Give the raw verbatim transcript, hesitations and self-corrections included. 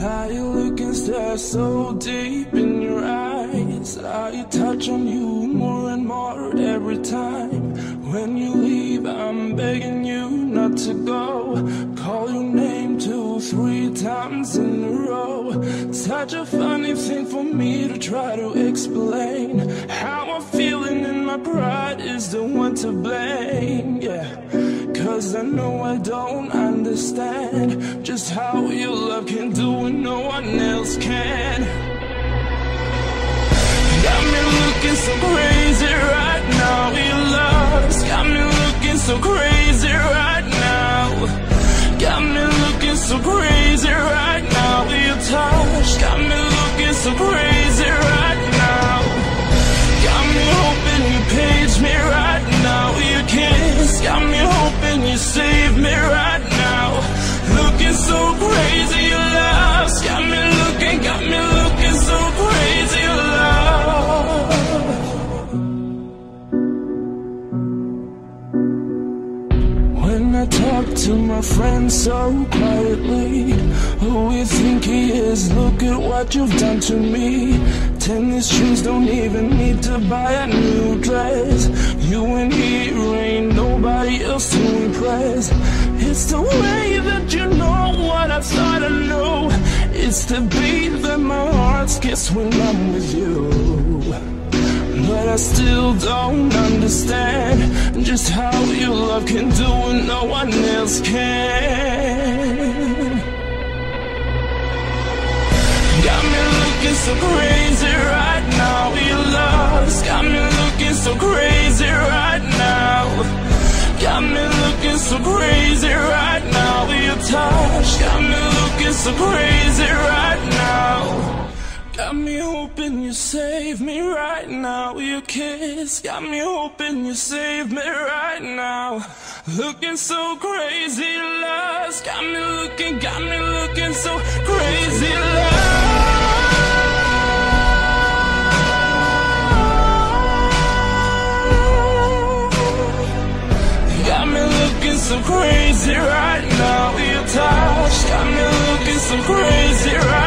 How you look and stare so deep in your eyes. I touch on you more and more every time. When you leave, I'm begging you not to go. Call your name two, three times in a row. Such a funny thing for me to try to explain. How I'm feeling and my pride is the one to blame, yeah. Cause I know I don't understand just how your love can do what no one else can. Got me looking so crazy right now, your love's got me looking so crazy right now. Got me looking so crazy right now, your touch got me looking so crazy right now. Got me hoping you page me right now, your kiss got me hoping you save me right now. Looking so crazy, your love's got me looking, got me looking so crazy, your love. When I talk to my friend so quietly, who you think he is, look at what you've done to me. Tennis shoes don't even need to buy a new dress. You and he ain't nobody else to impress. It's the way that you know what I thought I knew. It's the beat that my heart skips when I'm with you. But I still don't understand just how your love can do what no one else can. Got me looking so crazy right now, your love's got me looking so crazy right now. Got me looking so crazy right now, your touch got me looking so crazy right now. Got me hoping you save me right now, your kiss got me hoping you save me right now. Looking so crazy, love's got me looking, got me looking so crazy, love. So crazy right now, your touch got me looking so crazy right now.